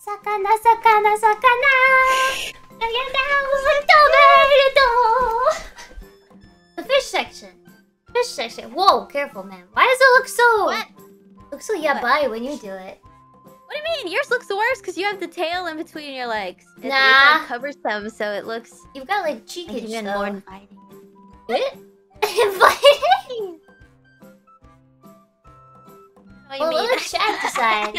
Sakana! The fish section. Fish section. Whoa, careful, man. Why does it look so... What? Looks so yabai when you do it. What do you mean? Yours looks the worst because you have the tail in between your legs. Nah. It like covers them, so it looks... You've got, like, cheekage, even more inviting. What? Inviting? Well, let the chat decide.